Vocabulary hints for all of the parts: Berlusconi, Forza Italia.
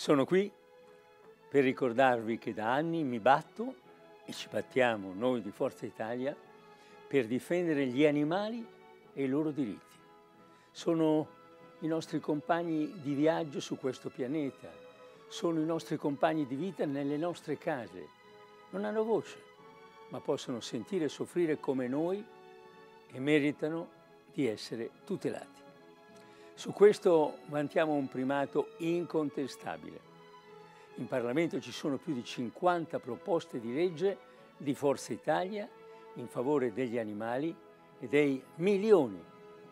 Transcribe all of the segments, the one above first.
Sono qui per ricordarvi che da anni mi batto e ci battiamo noi di Forza Italia per difendere gli animali e i loro diritti. Sono i nostri compagni di viaggio su questo pianeta, sono i nostri compagni di vita nelle nostre case. Non hanno voce, ma possono sentire e soffrire come noi e meritano di essere tutelati. Su questo vantiamo un primato incontestabile. In Parlamento ci sono più di 50 proposte di legge di Forza Italia in favore degli animali e dei milioni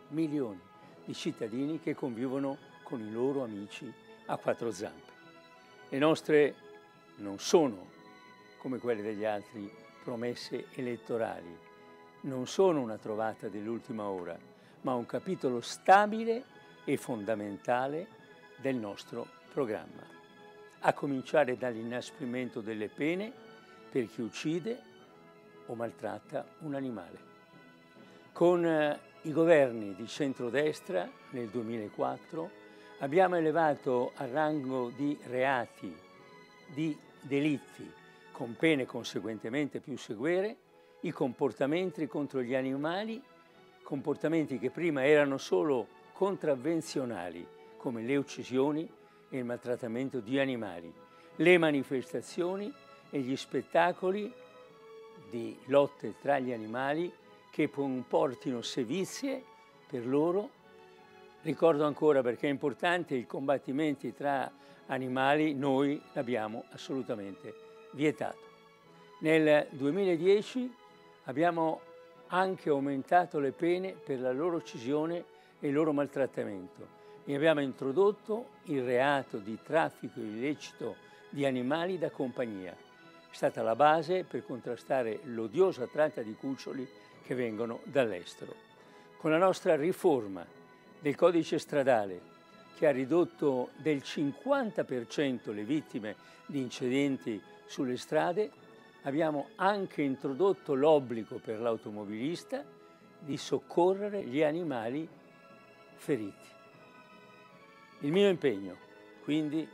di cittadini che convivono con i loro amici a quattro zampe. Le nostre non sono, come quelle degli altri, promesse elettorali, non sono una trovata dell'ultima ora, ma un capitolo stabile e fondamentale del nostro programma, a cominciare dall'inasprimento delle pene per chi uccide o maltratta un animale. Con i governi di centrodestra nel 2004 abbiamo elevato al rango di reati, di delitti, con pene conseguentemente più severe, i comportamenti contro gli animali, comportamenti che prima erano solo contravvenzionali, come le uccisioni e il maltrattamento di animali, le manifestazioni e gli spettacoli di lotte tra gli animali che comportino sevizie per loro. Ricordo ancora, perché è importante, i combattimenti tra animali noi l'abbiamo assolutamente vietato. Nel 2010 abbiamo anche aumentato le pene per la loro uccisione e il loro maltrattamento e abbiamo introdotto il reato di traffico illecito di animali da compagnia. È stata la base per contrastare l'odiosa tratta di cuccioli che vengono dall'estero. Con la nostra riforma del codice stradale, che ha ridotto del 50% le vittime di incidenti sulle strade, abbiamo anche introdotto l'obbligo per l'automobilista di soccorrere gli animali feriti. Il mio impegno, quindi,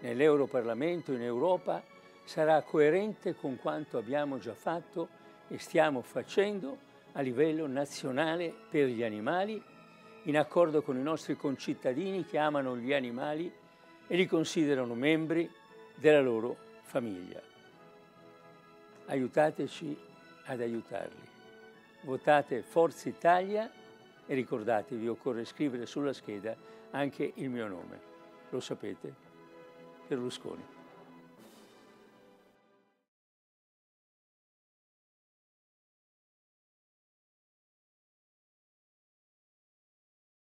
nell'Europarlamento, in Europa, sarà coerente con quanto abbiamo già fatto e stiamo facendo a livello nazionale per gli animali, in accordo con i nostri concittadini che amano gli animali e li considerano membri della loro famiglia. Aiutateci ad aiutarli. Votate Forza Italia e ricordatevi, occorre scrivere sulla scheda anche il mio nome. Lo sapete, Berlusconi.